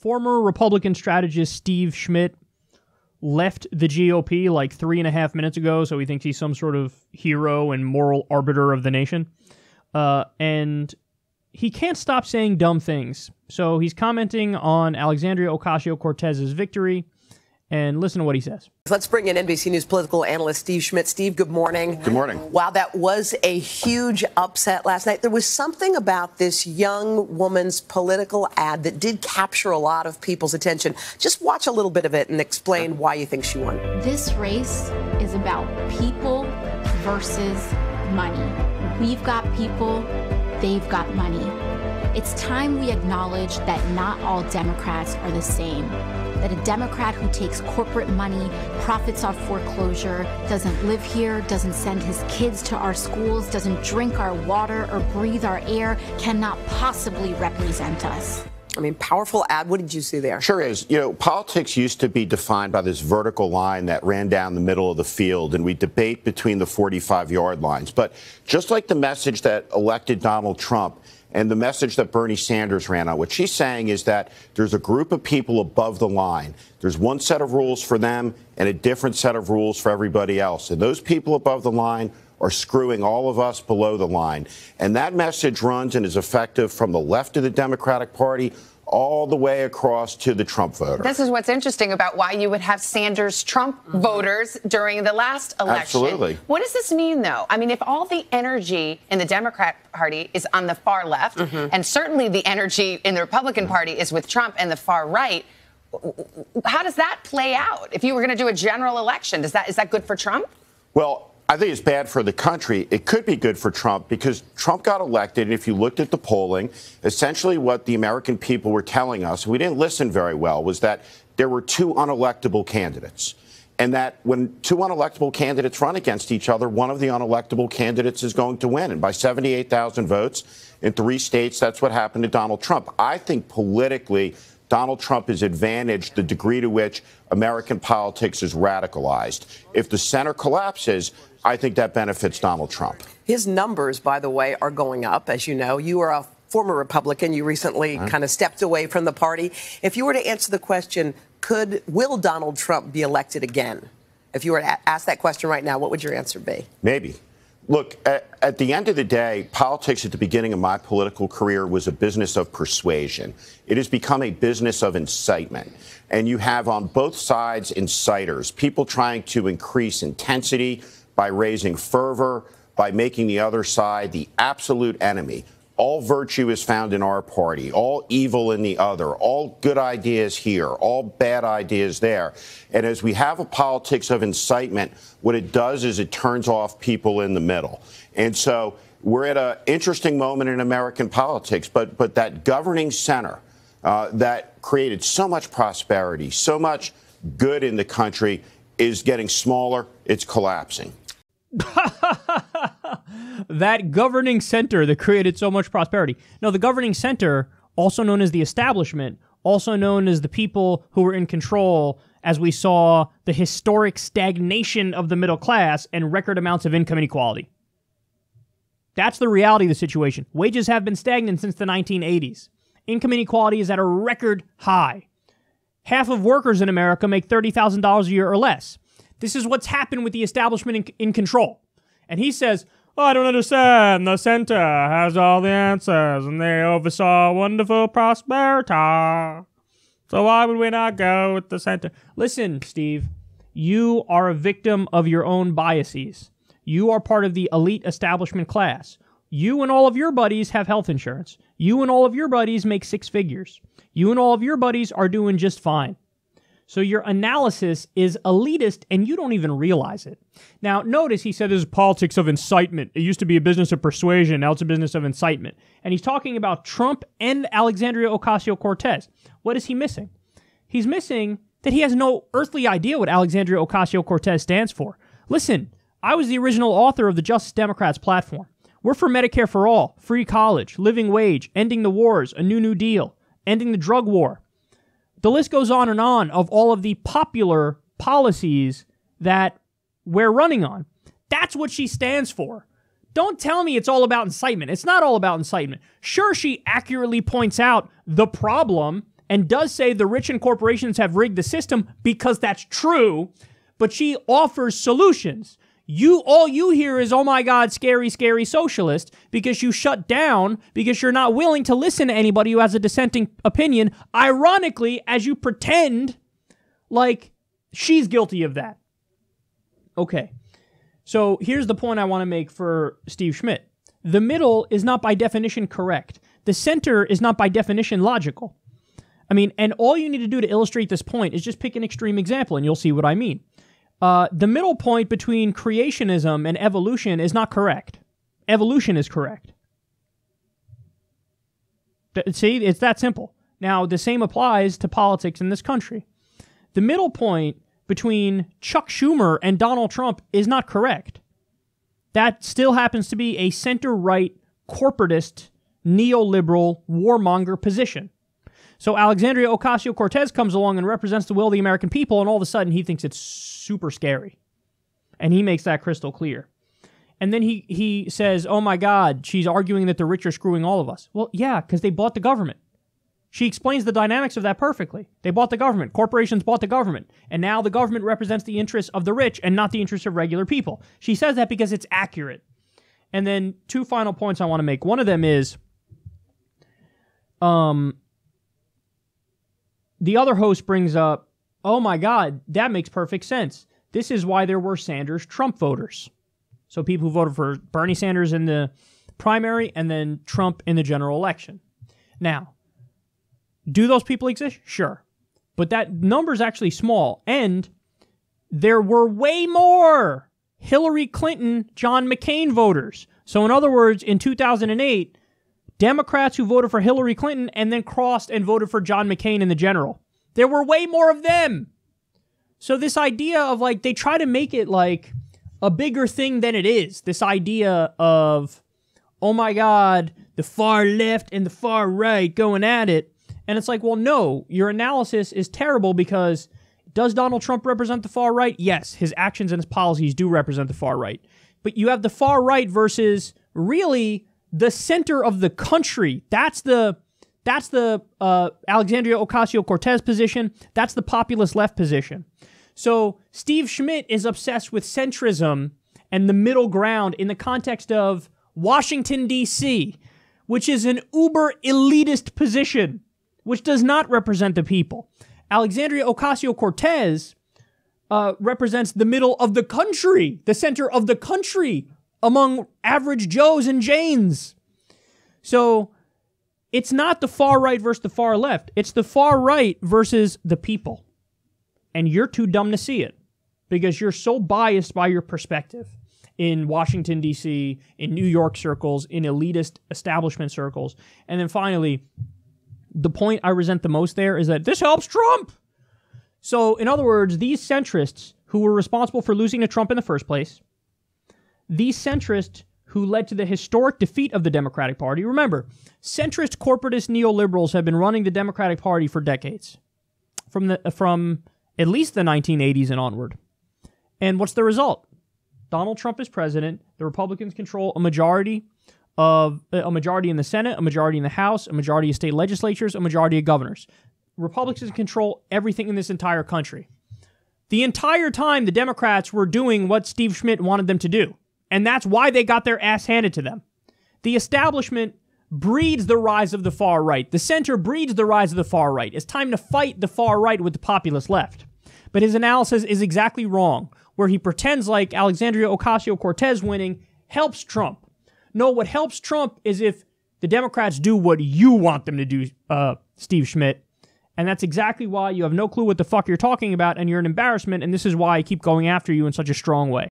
Former Republican strategist Steve Schmidt left the GOP like 3.5 minutes ago, so he thinks he's some sort of hero and moral arbiter of the nation. And he can't stop saying dumb things. So he's commenting on Alexandria Ocasio-Cortez's victory, and listen to what he says. Let's bring in NBC News political analyst Steve Schmidt. Steve, good morning. Good morning. Wow, that was a huge upset last night. There was something about this young woman's political ad that did capture a lot of people's attention. Just watch a little bit of it and explain why you think she won. This race is about people versus money. We've got people, they've got money. It's time we acknowledge that not all Democrats are the same. That a Democrat who takes corporate money, profits off foreclosure, doesn't live here, doesn't send his kids to our schools, doesn't drink our water or breathe our air, cannot possibly represent us. I mean, powerful ad. What did you see there? Sure is. You know, politics used to be defined by this vertical line that ran down the middle of the field, and we debate between the 45-yard lines. But just like the message that elected Donald Trump and the message that Bernie Sanders ran on, what she's saying is that there's a group of people above the line. There's one set of rules for them and a different set of rules for everybody else. And those people above the line are screwing all of us below the line. And that message runs and is effective from the left of the Democratic Party all the way across to the Trump voter. This is what's interesting about why you would have Sanders-Trump voters during the last election. Absolutely. What does this mean, though? I mean, if all the energy in the Democrat Party is on the far left, and certainly the energy in the Republican Party is with Trump and the far right, how does that play out? If you were going to do a general election, is that good for Trump? Well, I think it's bad for the country. It could be good for Trump because Trump got elected, and if you looked at the polling, essentially what the American people were telling us, we didn't listen very well, was that there were two unelectable candidates. And that when two unelectable candidates run against each other, one of the unelectable candidates is going to win. And by 78,000 votes in 3 states, that's what happened to Donald Trump. I think politically, Donald Trump has advantaged the degree to which American politics is radicalized. If the center collapses, I think that benefits Donald Trump. His numbers, by the way, are going up. As you know, you are a former Republican. You recently kind of stepped away from the party. If you were to answer the question, will Donald Trump be elected again? If you were to ask that question right now, what would your answer be? Maybe. Look, at the end of the day, politics at the beginning of my political career was a business of persuasion. It has become a business of incitement. And you have on both sides inciters, people trying to increase intensity by raising fervor, by making the other side the absolute enemy. All virtue is found in our party, all evil in the other, all good ideas here, all bad ideas there. And as we have a politics of incitement, what it does is it turns off people in the middle. And so we're at an interesting moment in American politics, but that governing center that created so much prosperity, so much good in the country is getting smaller, it's collapsing. That governing center that created so much prosperity. No, the governing center, also known as the establishment, also known as the people who were in control, as we saw the historic stagnation of the middle class and record amounts of income inequality. That's the reality of the situation. Wages have been stagnant since the 1980s. Income inequality is at a record high. Half of workers in America make $30,000 a year or less. This is what's happened with the establishment in control. And he says, oh, I don't understand. The center has all the answers, and they oversaw wonderful prosperity. So why would we not go with the center? Listen, Steve, you are a victim of your own biases. You are part of the elite establishment class. You and all of your buddies have health insurance. You and all of your buddies make 6 figures. You and all of your buddies are doing just fine. So your analysis is elitist, and you don't even realize it. Now, notice he said this is politics of incitement. It used to be a business of persuasion. Now it's a business of incitement. And he's talking about Trump and Alexandria Ocasio-Cortez. What is he missing? He's missing that he has no earthly idea what Alexandria Ocasio-Cortez stands for. Listen, I was the original author of the Justice Democrats platform. We're for Medicare for All, free college, living wage, ending the wars, a new deal, ending the drug war. The list goes on and on of all of the popular policies that we're running on. That's what she stands for. Don't tell me it's all about incitement. It's not all about incitement. Sure, she accurately points out the problem and does say the rich and corporations have rigged the system, because that's true, but she offers solutions. All you hear is, oh my God, scary, scary socialist, because you shut down, because you're not willing to listen to anybody who has a dissenting opinion, ironically, as you pretend like she's guilty of that. Okay, so here's the point I want to make for Steve Schmidt. The middle is not by definition correct. The center is not by definition logical. I mean, and all you need to do to illustrate this point is just pick an extreme example, and you'll see what I mean. The middle point between creationism and evolution is not correct. Evolution is correct. See, it's that simple. Now, the same applies to politics in this country. The middle point between Chuck Schumer and Donald Trump is not correct. That still happens to be a center-right, corporatist, neoliberal, warmonger position. So Alexandria Ocasio-Cortez comes along and represents the will of the American people, and all of a sudden he thinks it's super scary. And he makes that crystal clear. And then he says, oh my God, she's arguing that the rich are screwing all of us. Well, yeah, because they bought the government. She explains the dynamics of that perfectly. They bought the government. Corporations bought the government. And now the government represents the interests of the rich and not the interests of regular people. She says that because it's accurate. And then two final points I want to make. One of them is... The other host brings up, oh my God, that makes perfect sense. This is why there were Sanders-Trump voters. So people who voted for Bernie Sanders in the primary and then Trump in the general election. Now, do those people exist? Sure. But that number's actually small. And there were way more Hillary Clinton, John McCain voters. So in other words, in 2008... Democrats who voted for Hillary Clinton and then crossed and voted for John McCain in the general. There were way more of them. So this idea of, like, they try to make it, like, a bigger thing than it is. This idea of, oh my God, the far left and the far right going at it. And it's like, well, no, your analysis is terrible, because does Donald Trump represent the far right? Yes, his actions and his policies do represent the far right. But you have the far right versus really... the center of the country. That's the Alexandria Ocasio-Cortez position. That's the populist left position. So Steve Schmidt is obsessed with centrism and the middle ground in the context of Washington, D.C., which is an uber elitist position, which does not represent the people. Alexandria Ocasio-Cortez represents the middle of the country, the center of the country, among average Joes and Janes. So it's not the far right versus the far left. It's the far right versus the people. And you're too dumb to see it because you're so biased by your perspective in Washington, D.C., in New York circles, in elitist establishment circles. And then finally, the point I resent the most there is that this helps Trump. So in other words, these centrists who were responsible for losing to Trump in the first place, these centrists who led to the historic defeat of the Democratic Party. Remember, centrist corporatist neoliberals have been running the Democratic Party for decades, from at least the 1980s and onward. And what's the result? Donald Trump is president. The Republicans control a majority in the Senate, a majority in the House, a majority of state legislatures, a majority of governors. Republicans control everything in this entire country. The entire time, the Democrats were doing what Steve Schmidt wanted them to do. And that's why they got their ass handed to them. The establishment breeds the rise of the far right. The center breeds the rise of the far right. It's time to fight the far right with the populist left. But his analysis is exactly wrong, where he pretends like Alexandria Ocasio-Cortez winning helps Trump. No, what helps Trump is if the Democrats do what you want them to do, Steve Schmidt. And that's exactly why you have no clue what the fuck you're talking about, and you're an embarrassment, and this is why I keep going after you in such a strong way.